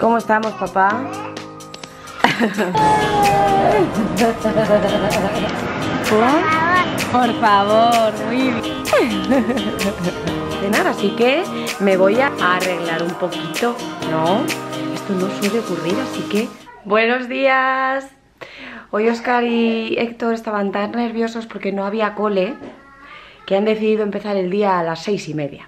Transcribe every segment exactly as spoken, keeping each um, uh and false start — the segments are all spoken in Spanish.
¿Cómo estamos, papá? Por favor, muy bien. De nada, así que me voy a arreglar un poquito, ¿no? Esto no suele ocurrir, así que... ¡Buenos días! Hoy Oscar y Héctor estaban tan nerviosos porque no había cole que han decidido empezar el día a las seis y media.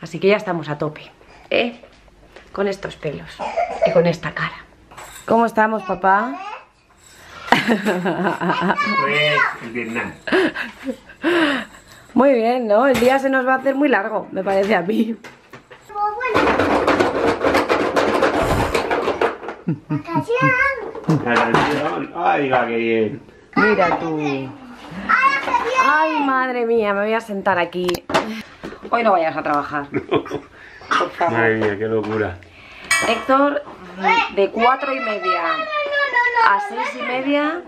Así que ya estamos a tope, ¿eh? Con estos pelos y con esta cara. ¿Cómo estamos, papá? Pues, Vietnam. Muy bien, ¿no? El día se nos va a hacer muy largo, me parece a mí. ¡Ay, qué bien! Mira tú. ¡Ay, madre mía! Me voy a sentar aquí. Hoy no vayas a trabajar. Por favor. Madre mía, qué locura. Héctor, de cuatro y media a seis y media,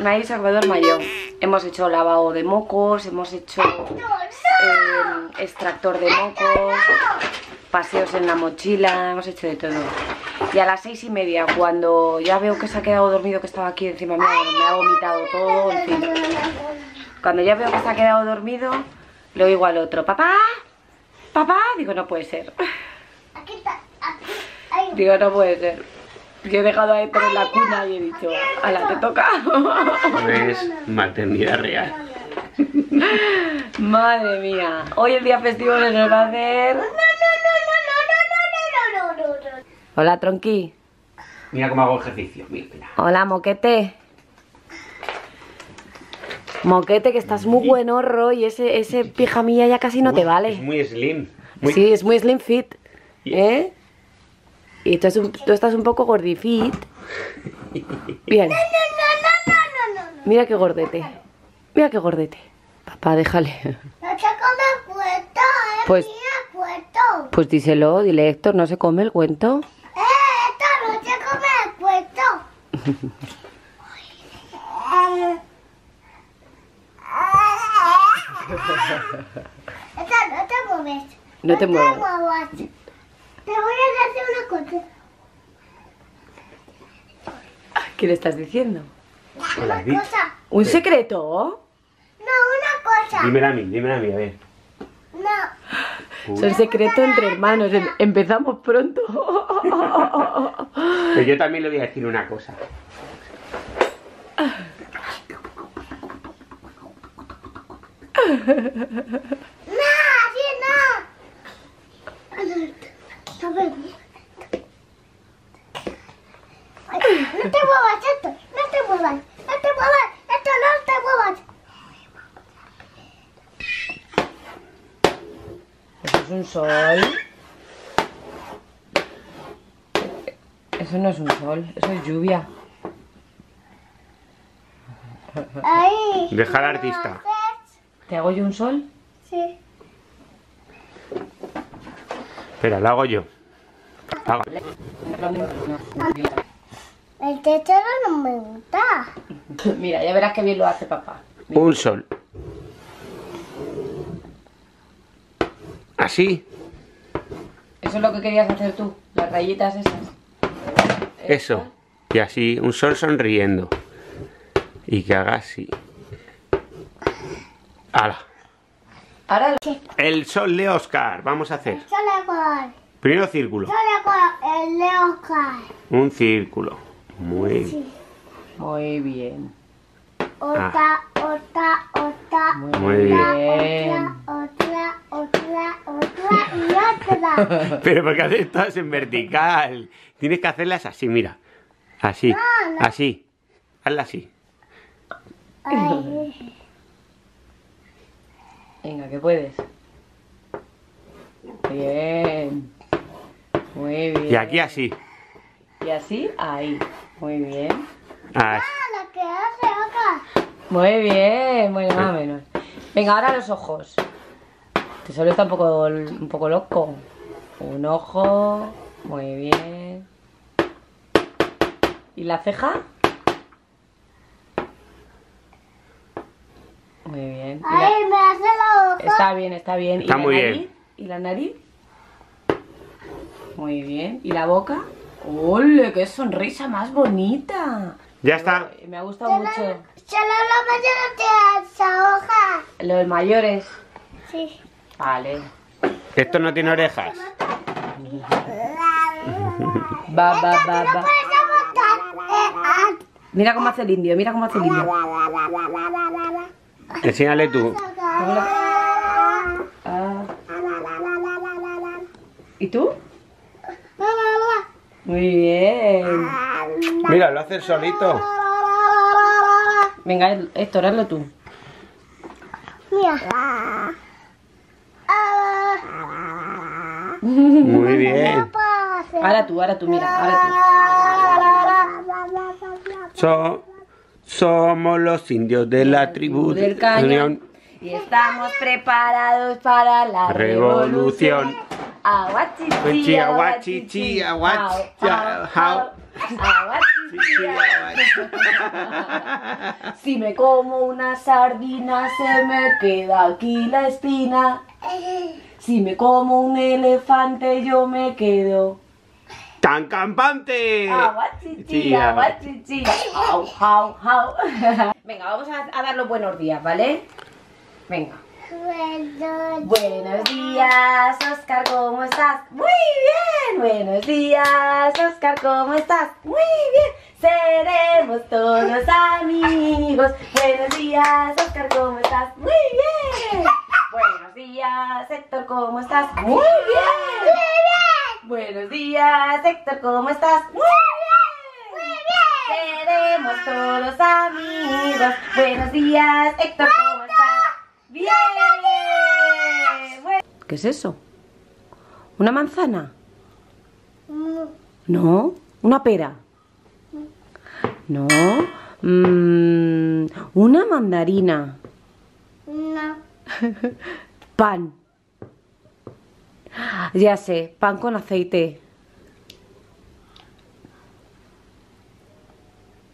me ha ido Salvador Mayor. Hemos hecho lavado de mocos, hemos hecho eh, extractor de mocos, paseos en la mochila, hemos hecho de todo. Y a las seis y media, cuando ya veo que se ha quedado dormido, que estaba aquí encima mío, me ha vomitado todo, en fin. Cuando ya veo que se ha quedado dormido, le oigo al otro, papá, papá, digo, no puede ser. Digo, no puede ser. Yo he dejado a Héctor en la cuna y he dicho, ala, te toca. Es maternidad real. Madre mía, hoy el día festivo se nos va a hacer... Hola, tronqui. Mira cómo hago ejercicio, mira, mira. Hola, moquete. Moquete, que estás muy buen horro y ese, ese pijamilla ya casi no Uy, te vale. Es muy slim. Muy... Sí, es muy slim fit. Yes. ¿Eh? Y tú, tú estás un poco gordifit. Bien. Mira qué gordete. Mira qué gordete. Papá, déjale. No se come cuento, eh. Pues, pues díselo, dile Héctor, ¿no se come el cuento? Eh, Héctor, no se come el cuento. Héctor, no te mueves. No te mueves. Te voy a hacer una cosa. ¿Qué le estás diciendo? Una cosa. ¿Un secreto? No, una cosa. Dímela a mí, dímela a mí, a ver. No. Es el secreto entre hermanos. Empezamos pronto. Pero yo también le voy a decir una cosa. No, sí, no. No te muevas, esto, no te muevas, no te muevas, esto no te muevas. ¿Eso es un sol? Eso no es un sol, eso es lluvia. Ahí. Deja al artista. ¿Te hago yo un sol? Sí. Espera, la hago yo. Hago. El techo no me gusta. Mira, ya verás que bien lo hace papá. Mira. Un sol. ¿Así? Eso es lo que querías hacer tú, las rayitas esas. Eso. Y así, un sol sonriendo. Y que haga así. ¡Hala! Ahora el... el sol de Oscar, vamos a hacer. El sol de Oscar. Primero círculo. El sol de Oscar. Un círculo. Muy bien. Sí. Muy bien. Otra, otra, otra. Muy bien. Otra, otra, otra, otra y otra. Pero porque haces todas en vertical. Tienes que hacerlas así, mira. Así. No, no. Así. Hazla así. Ay. Venga, que puedes. Bien. Muy bien. Y aquí así. Y así, ahí. Muy bien. Ah, lo que hace acá. Muy bien, bueno, más o menos. Venga, ahora los ojos. Te solo está un poco, un poco loco. Un ojo. Muy bien. ¿Y la ceja? bien. Ay, me hace la boca. Está bien, está bien. Está muy bien. ¿Y la nariz? Muy bien. ¿Y la boca? ¡Ole, qué sonrisa más bonita! Ya está. Me ha gustado mucho. Solo los mayores tienen esa hoja. ¿Los mayores? Sí. Vale. ¿Esto no tiene orejas? Va, va, va, va. Mira cómo hace el indio, mira cómo hace el indio. Enséñale tú. Ah. ¿Y tú? Muy bien. Mira, lo haces solito. Venga, Héctor, hazlo tú. Mira. Muy bien. Ahora tú, ahora tú, mira, ahora tú. So, somos los indios de la tribu del cañón y estamos preparados para la revolución. revolución. Aguachichi, aguachichi, aguachichi, aguachichi, aguachichi. Si me como una sardina se me queda aquí la espina. Si me como un elefante yo me quedo tan campante. Aguachichi, aguachichi, au, au, au. Venga, vamos a, a dar los buenos días, ¿vale? Venga. Buenos días, Oscar, ¿cómo estás? Muy bien. Buenos días, Oscar, ¿cómo estás? Muy bien. Seremos todos amigos. Buenos días, Oscar, ¿cómo estás? Muy bien. Buenos días, Héctor, ¿cómo estás? Muy bien. Buenos días, Héctor, ¿cómo estás? ¡Muy bien! ¡Muy bien! Seremos todos amigos. Buenos días, Héctor, ¿cómo estás? ¡Bien! ¿Qué es eso? ¿Una manzana? No. ¿No? ¿Una pera? No. Mm, ¿una mandarina? No. Pan. Ya sé, pan con aceite.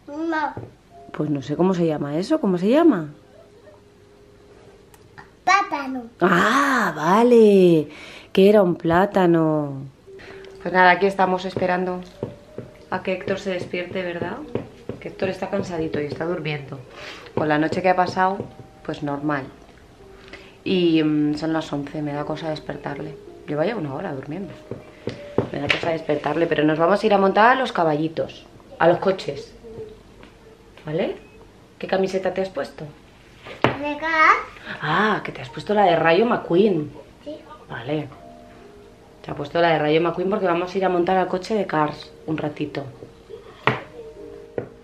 No. Pues no sé cómo se llama eso, ¿cómo se llama? Plátano. Ah, vale, que era un plátano. Pues nada, aquí estamos esperando a que Héctor se despierte, ¿verdad? Que Héctor está cansadito y está durmiendo. Con la noche que ha pasado, pues normal. Y mmm, son las once, me da cosa despertarle. Yo vaya una hora durmiendo. Me da cosa despertarle, pero nos vamos a ir a montar a los caballitos, a los coches. ¿Vale? ¿Qué camiseta te has puesto? ¿De gas? Ah, que te has puesto la de Rayo McQueen. Sí. Vale. Te ha puesto la de Rayo McQueen porque vamos a ir a montar al coche de Cars un ratito.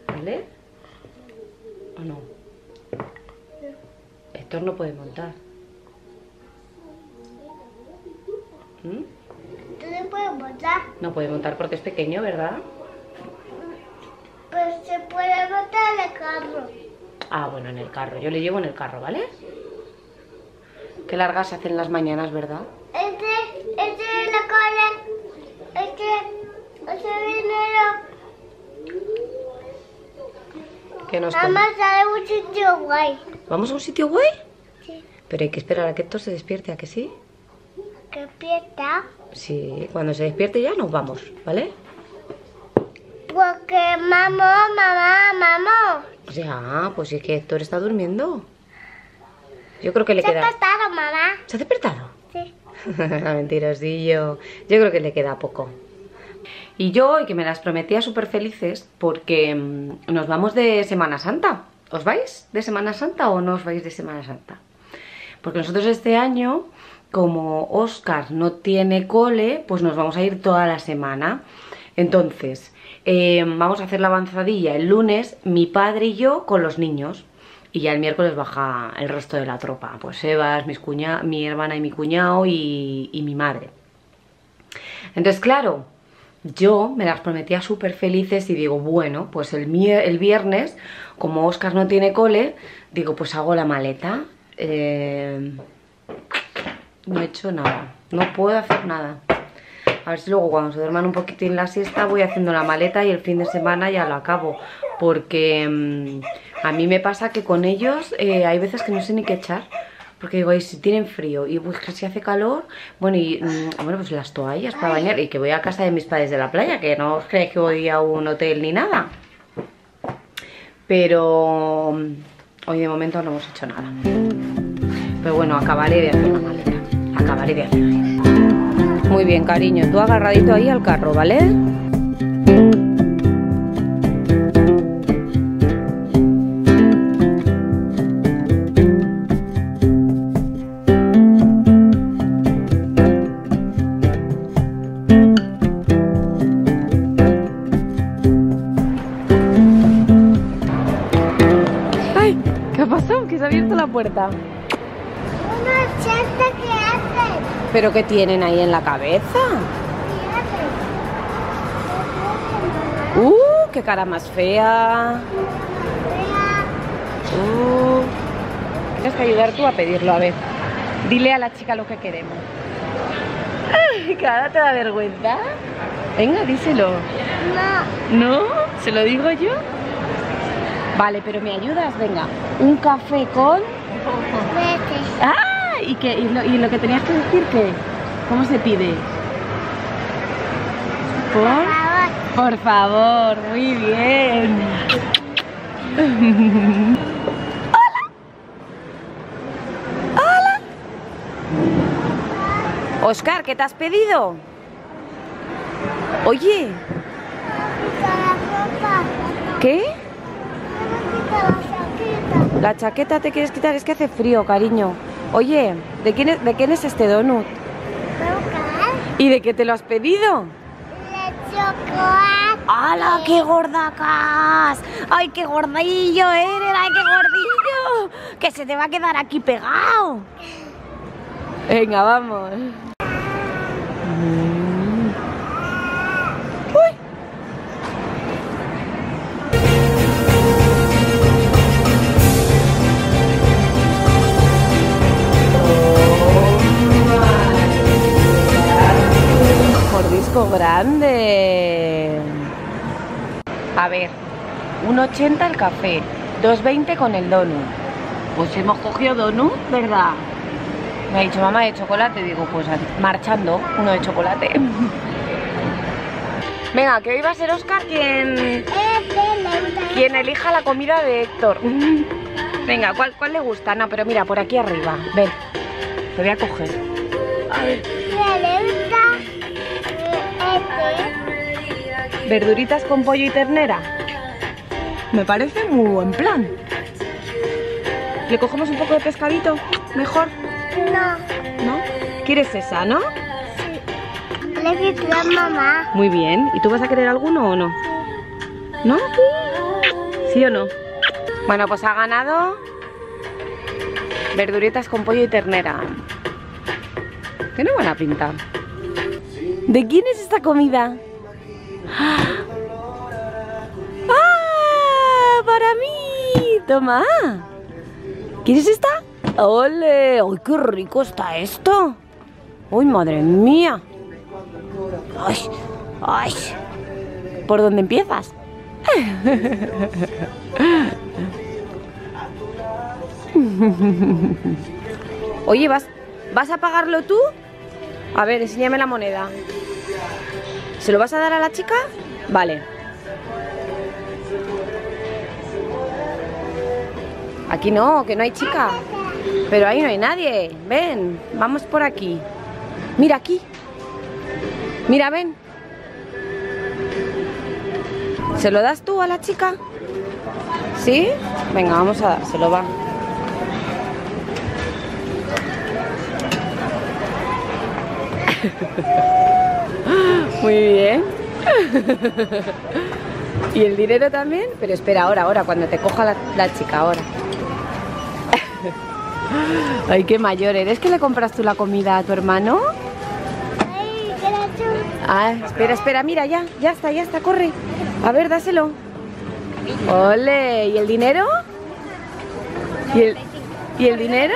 ¿Vale? ¿O no? Héctor no puede montar. ¿Mm? ¿Tú no puedes montar? No puedes montar porque es pequeño, ¿verdad? Pero se puede montar en el carro. Ah, bueno, en el carro. Yo le llevo en el carro, ¿vale? Qué largas se hacen las mañanas, ¿verdad? Este, este es la cola. Este, este dinero. ¿Qué nos vamos a un sitio guay. ¿Vamos a un sitio guay? Sí. Pero hay que esperar a que Héctor se despierte, ¿a que sí? ¿Que despierta? Sí, cuando se despierte ya nos vamos, ¿vale? Porque mamá, mamá, mamá. Ya, pues es que Héctor está durmiendo. Yo creo que le queda... ¿Se ha despertado, mamá? ¿Se ha despertado? Sí. Mentirosillo. Yo creo que le queda poco. Y yo, y que me las prometía súper felices, porque nos vamos de Semana Santa. ¿Os vais de Semana Santa o no os vais de Semana Santa? Porque nosotros este año... Como Óscar no tiene cole, pues nos vamos a ir toda la semana. Entonces, eh, vamos a hacer la avanzadilla el lunes, mi padre y yo con los niños. Y ya el miércoles baja el resto de la tropa. Pues Evas, mis cuña, mi hermana y mi cuñado y, y mi madre. Entonces, claro, yo me las prometía súper felices y digo, bueno, pues el, el viernes, como Óscar no tiene cole, digo, pues hago la maleta. Eh... No he hecho nada, no puedo hacer nada. A ver si luego cuando se duerman un poquitín la siesta voy haciendo la maleta y el fin de semana ya lo acabo. Porque mmm, A mí me pasa que con ellos eh, hay veces que no sé ni qué echar. Porque digo, y si tienen frío, y pues, si hace calor, bueno, y mmm, bueno, pues las toallas para bañar. Y que voy a casa de mis padres de la playa, que no os creéis que voy a un hotel ni nada. Pero hoy de momento no hemos hecho nada. Pero bueno, acabaré de hacer la maleta. Acabaré de hacer la maleta. Muy bien, cariño, tú agarradito ahí al carro, ¿vale? Puerta. Una chasta que hacen. ¿Pero qué tienen ahí en la cabeza? ¿Qué hacen? ¡Uh! ¡Qué cara más fea! Uh, tienes que ayudar tú a pedirlo, a ver. Dile a la chica lo que queremos. ¡Ay! ¿Que ahora te da vergüenza? Venga, díselo. No. ¿No? ¿Se lo digo yo? Vale, pero ¿me ayudas? Venga. Un café con... Ah, ¿y, qué? ¿Y, lo, y lo que tenías que decir qué? ¿Cómo se pide? ¿Por? Por favor, muy bien. Hola. Hola. Oscar, ¿qué te has pedido? Oye. ¿Qué? La chaqueta te quieres quitar, es que hace frío, cariño. Oye, ¿de quién es, de quién es este donut? ¿Y de qué te lo has pedido? De chocolate. ¡Hala, qué gordacas! ¡Ay, qué gordillo eres! ¡Ay, qué gordillo! ¡Que se te va a quedar aquí pegado! Venga, vamos. Grande. A ver, un ochenta el café, dos veinte con el donut. Pues hemos cogido donut, ¿verdad? Me ha dicho mamá de chocolate, digo, pues marchando, uno de chocolate. Venga, que hoy va a ser Oscar quien, quien elija la comida de Héctor. Venga, ¿cuál, cuál le gusta? No, pero mira, por aquí arriba, ven, te voy a coger. A ver. Verduritas con pollo y ternera. Me parece muy buen plan. ¿Le cogemos un poco de pescadito? ¿Mejor? No. ¿No? ¿Quieres esa, no? Sí. Le voy a tirar mamá. Muy bien. ¿Y tú vas a querer alguno o no? Sí. ¿No? ¿Sí o no? Bueno, pues ha ganado verduritas con pollo y ternera. Tiene buena pinta. ¿De quién es esta comida? ¡Ah! ¡Para mí! ¡Toma! ¿Quieres esta? ¡Ole! ¡Ay, qué rico está esto! ¡Uy, madre mía! ¡Ay! ¡Ay! ¿Por dónde empiezas? Oye, ¿vas, ¿vas a pagarlo tú? A ver, enséñame la moneda. ¿Se lo vas a dar a la chica? Vale. Aquí no, que no hay chica. Pero ahí no hay nadie. Ven, vamos por aquí. Mira aquí. Mira, ven. ¿Se lo das tú a la chica? ¿Sí? Venga, vamos a dárselo, va. Muy bien. ¿Y el dinero también? Pero espera, ahora, ahora, cuando te coja la, la chica, ahora. Ay, qué mayor eres. ¿Que le compras tú la comida a tu hermano? Ay, qué gacho. Ah, espera, espera, mira, ya, ya está, ya está, corre. A ver, dáselo. ¡Ole! ¿Y el dinero? ¿Y el, ¿y el dinero?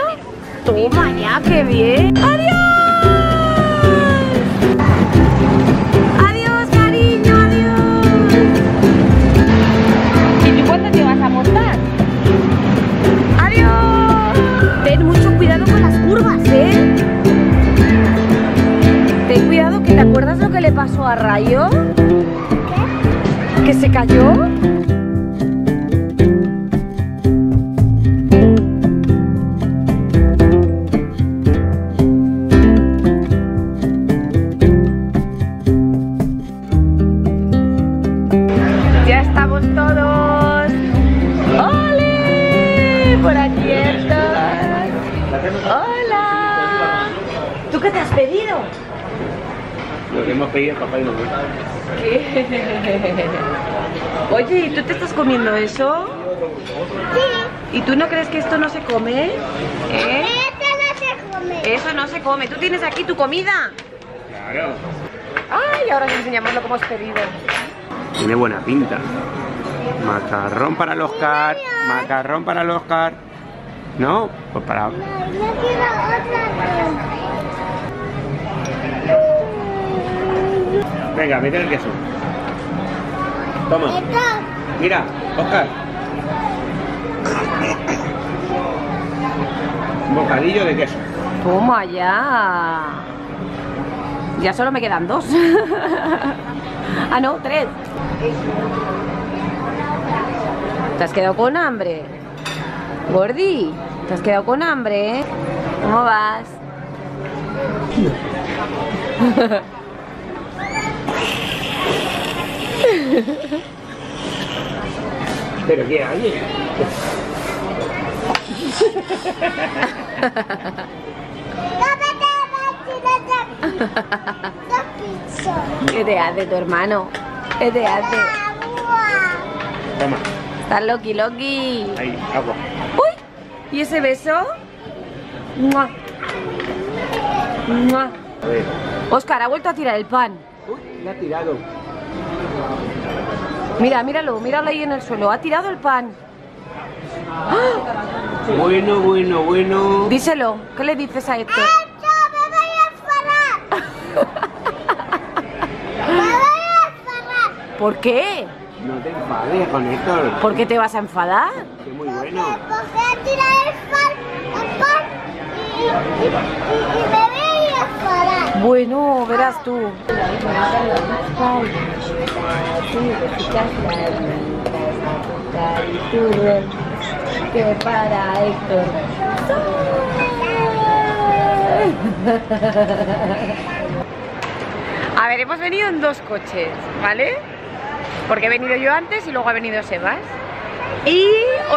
Toma ya, qué bien. ¡Adiós! ¿Cuánto te vas a montar? a rayo? ¿Qué? ¿Que se cayó? Ya estamos todos. ¡Ole! Por aquí estás. ¡Hola! ¿Tú qué te has pedido? Lo que hemos pedido es papá y mamá. ¿Qué? Oye, ¿y tú te estás comiendo eso? Sí. ¿Y tú no crees que esto no se come? ¿Eh? Esto no se come. Eso no se come. ¿Tú tienes aquí tu comida? Claro. Ay, ahora os enseñamos lo que hemos pedido. Tiene buena pinta. Macarrón para el Oscar. Macarrón para el Oscar. ¿No? Pues para... No, yo quiero otra. Venga, mete el queso. Toma. Mira, Oscar. Un bocadillo de queso. Toma ya. Ya solo me quedan dos. Ah, no, tres. ¿Te has quedado con hambre? Gordi, ¿te has quedado con hambre? ¿Cómo vas? ¿Pero qué hay? ¿Qué te hace tu hermano? ¿Qué te hace? Toma. Está loqui loqui. Ahí, agua. Uy, ¿y ese beso? ¡Mua! ¡Mua! A ver. Oscar, ha vuelto a tirar el pan. Uy, le ha tirado. Mira, míralo, míralo ahí en el suelo. Ha tirado el pan. ¡Ah! Bueno, bueno, bueno. Díselo. ¿Qué le dices a Hector? ¡Hector, me voy a enfarar! ¡Me voy a enfarar! ¿Por qué? No te enfades con Hector. ¿Por qué te vas a enfadar? Porque muy bueno. Porque ha tirado el pan y, y, y, y me voy a enfarar. Bueno, verás tú. Que para Héctor. A ver, hemos venido en dos coches, ¿vale? Porque he venido yo antes y luego ha venido Sebas. Y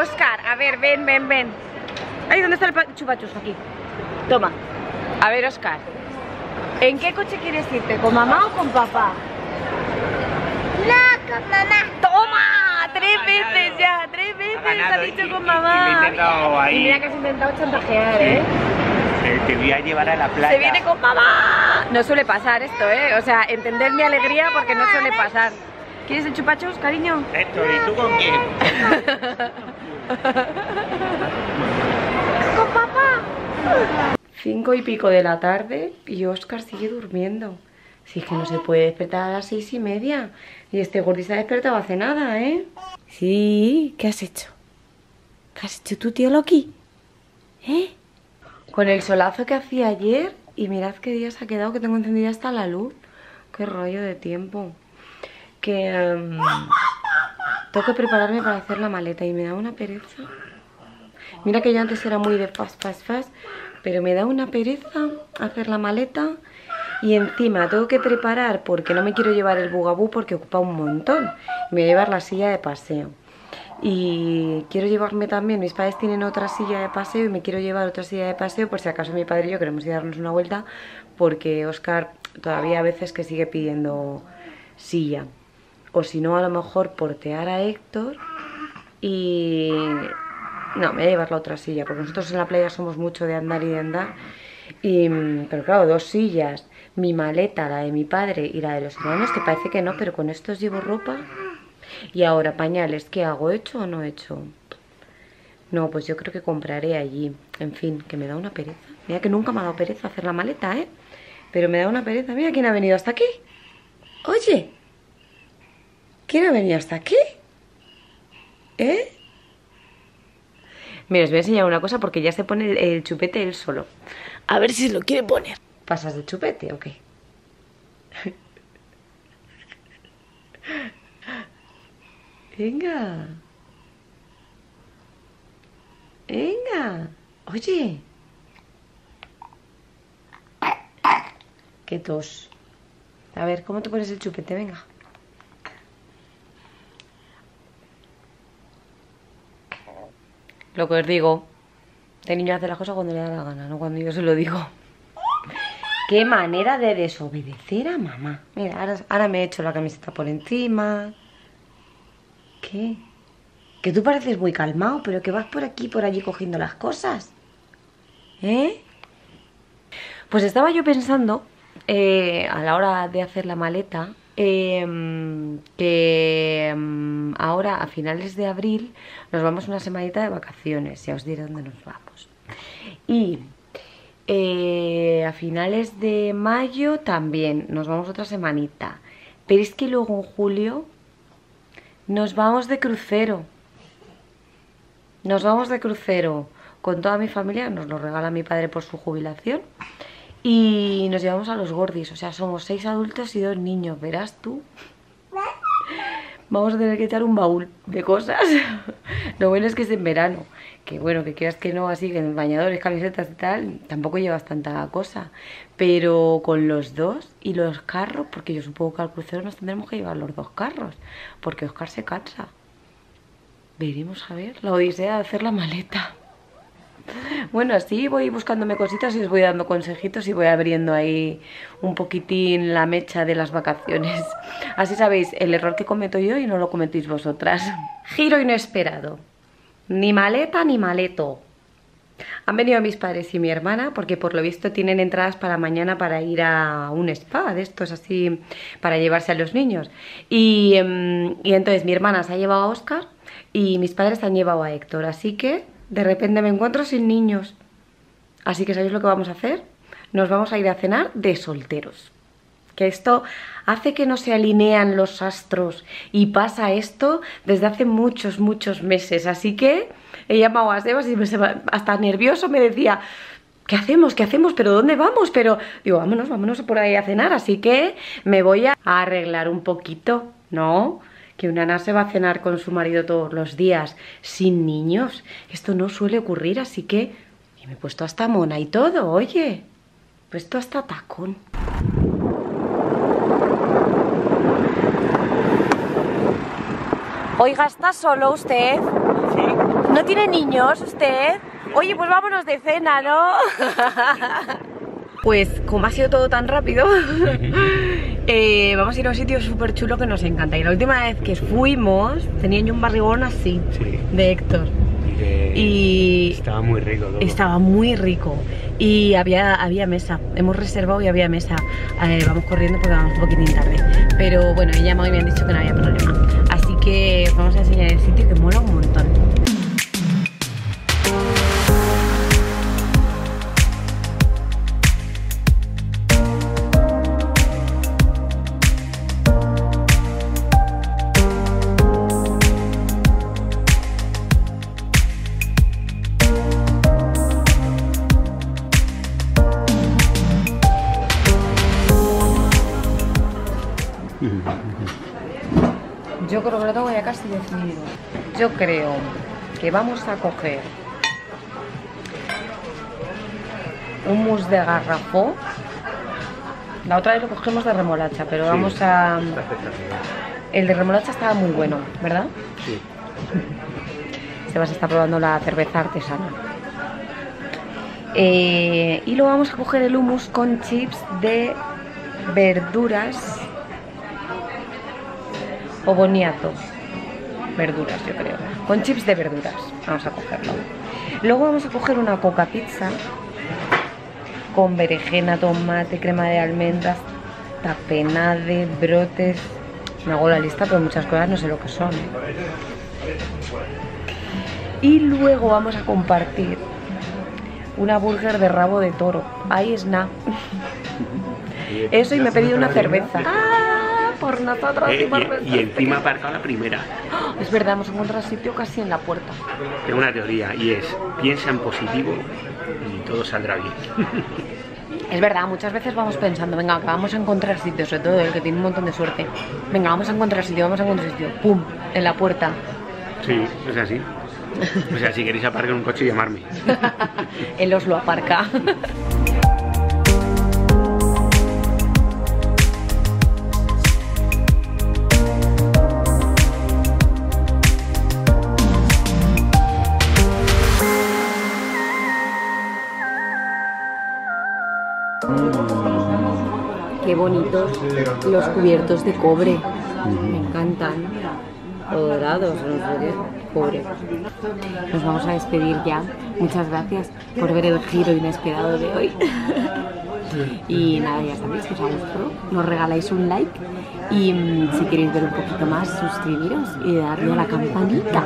Oscar, a ver, ven, ven, ven. Ahí, ¿dónde está el chupachus? Aquí. Toma. A ver, Oscar. ¿En qué coche quieres irte? ¿Con mamá o con papá? No, con mamá. ¡Toma! Tres veces ya, tres veces ha dicho con mamá. Y mira que has intentado chantajear, ¿eh? Te voy a llevar a la playa. Se viene con mamá. No suele pasar esto, ¿eh? O sea, entender mi alegría porque no suele pasar. ¿Quieres el chupachos, cariño? Esto, ¿y tú con quién? Con papá. Cinco y pico de la tarde y Oscar sigue durmiendo. Si es que no se puede despertar a las seis y media. Y este gordi se ha despertado hace nada, ¿eh? Sí, ¿qué has hecho? ¿Qué has hecho tú, tío Loki? ¿Eh? Con el solazo que hacía ayer. Y mirad qué día se ha quedado, que tengo encendida hasta la luz. Qué rollo de tiempo. Que... Um, tengo que prepararme para hacer la maleta y me da una pereza. Mira que yo antes era muy de fast, fast, fast. Pero me da una pereza hacer la maleta. Y encima tengo que preparar porque no me quiero llevar el bugabú porque ocupa un montón. Me voy a llevar la silla de paseo. Y quiero llevarme también, mis padres tienen otra silla de paseo y me quiero llevar otra silla de paseo por si acaso mi padre y yo queremos ir a darnos una vuelta. Porque Oscar todavía a veces que sigue pidiendo silla. O si no, a lo mejor portear a Héctor y... No, me voy a llevar la otra silla porque nosotros en la playa somos mucho de andar y de andar. Y, pero claro, dos sillas, mi maleta, la de mi padre y la de los hermanos, que parece que no, pero con estos llevo ropa. Y ahora pañales, ¿qué hago? ¿Hecho o no hecho? No, pues yo creo que compraré allí. En fin, que me da una pereza. Mira que nunca me ha dado pereza hacer la maleta, ¿eh? Pero me da una pereza. Mira quién ha venido hasta aquí. Oye, ¿quién ha venido hasta aquí? ¿Eh? Mira, os voy a enseñar una cosa porque ya se pone el, el chupete él solo. A ver si lo quiere poner. ¿Pasas de chupete o qué? Venga. Venga. Oye. Qué tos. A ver, ¿cómo te pones el chupete? Venga. Lo que os digo. El niño hace las cosas cuando le da la gana, no cuando yo se lo digo. Qué manera de desobedecer a mamá. Mira, ahora, ahora me he hecho la camiseta por encima. ¿Qué? Que tú pareces muy calmado, pero que vas por aquí por allí cogiendo las cosas. ¿Eh? Pues estaba yo pensando, eh, a la hora de hacer la maleta, eh, que eh, ahora a finales de abril nos vamos una semanita de vacaciones. Ya os diré dónde nos vamos. Y... Eh, a finales de mayo también nos vamos otra semanita. Pero es que luego en julio nos vamos de crucero. Nos vamos de crucero con toda mi familia. Nos lo regala mi padre por su jubilación. Y nos llevamos a los gordis. O sea, somos seis adultos y dos niños. Verás tú. Vamos a tener que echar un baúl de cosas. Lo bueno es que es en verano. Que bueno, que quieras que no, así que en bañadores, camisetas y tal, tampoco llevas tanta cosa. Pero con los dos y los carros, porque yo supongo que al crucero nos tendremos que llevar los dos carros, porque Oscar se cansa. Veremos a ver la odisea de hacer la maleta. Bueno, así voy buscándome cositas y os voy dando consejitos y voy abriendo ahí un poquitín la mecha de las vacaciones. Así sabéis el error que cometo yo y no lo cometéis vosotras. Giro inesperado. Ni maleta ni maleto. Han venido mis padres y mi hermana porque por lo visto tienen entradas para mañana para ir a un spa de estos así para llevarse a los niños. Y, y entonces mi hermana se ha llevado a Oscar y mis padres se han llevado a Héctor. Así que de repente me encuentro sin niños. Así que ¿sabéis lo que vamos a hacer? Nos vamos a ir a cenar de solteros. Que esto hace que no se alinean los astros y pasa esto desde hace muchos, muchos meses. Así que he llamado a Sebas y me hasta nervioso me decía, ¿qué hacemos? ¿Qué hacemos? ¿Pero dónde vamos? Pero digo, vámonos, vámonos por ahí a cenar. Así que me voy a arreglar un poquito, ¿no? Que una nana se va a cenar con su marido todos los días sin niños. Esto no suele ocurrir, así que... Y me he puesto hasta mona y todo, oye. Me he puesto hasta tacón. Oiga, ¿está solo usted? Sí. ¿No tiene niños usted? Oye, pues vámonos de cena, ¿no? Pues como ha sido todo tan rápido, eh, vamos a ir a un sitio súper chulo que nos encanta. Y la última vez que fuimos, tenía yo un barrigón así, sí. De Héctor. Y estaba muy rico todo. Estaba muy rico. Y había, había mesa. Hemos reservado y había mesa. Eh, vamos corriendo porque vamos un poquitín tarde. Pero bueno, he llamado y me han dicho que no había problema. Así que os vamos a enseñar el sitio que mola un montón. Yo creo que lo tengo ya casi definido. Yo creo que vamos a coger un mousse de garrafó. La otra vez lo cogimos de remolacha, pero sí, vamos a... El de remolacha estaba muy bueno, ¿verdad? Sí. Sebas está probando la cerveza artesana. Eh, y luego vamos a coger el hummus con chips de verduras. O boniato, verduras yo creo, con chips de verduras, vamos a cogerlo. Luego vamos a coger una coca pizza con berenjena, tomate, crema de almendras, tapenade, brotes. Me hago la lista pero muchas cosas no sé lo que son. Y luego vamos a compartir una burger de rabo de toro, ahí es nada. Eso y me he pedido una cerveza. ¡Ah! por nosotros eh, y por nosotros. Y, y encima aparcado la primera. ¡Oh! Es verdad, hemos encontrado sitio casi en la puerta. Tengo una teoría y es, piensa en positivo y todo saldrá bien. Es verdad, muchas veces vamos pensando, venga, que vamos a encontrar sitio, sobre todo el que tiene un montón de suerte. Venga, vamos a encontrar sitio, vamos a encontrar sitio. ¡Pum! En la puerta. Sí, es así. O sea, si queréis aparcar un coche, llamarme. Él os lo aparca. Qué bonitos los cubiertos de cobre. Mm. Me encantan. O dorados, no sé qué. Pobre. Nos vamos a despedir ya. Muchas gracias por ver el giro inesperado de hoy. Y nada, ya sabéis que os ha gustado. Nos regaláis un like. Y mmm, si queréis ver un poquito más, suscribiros y darle a la campanita.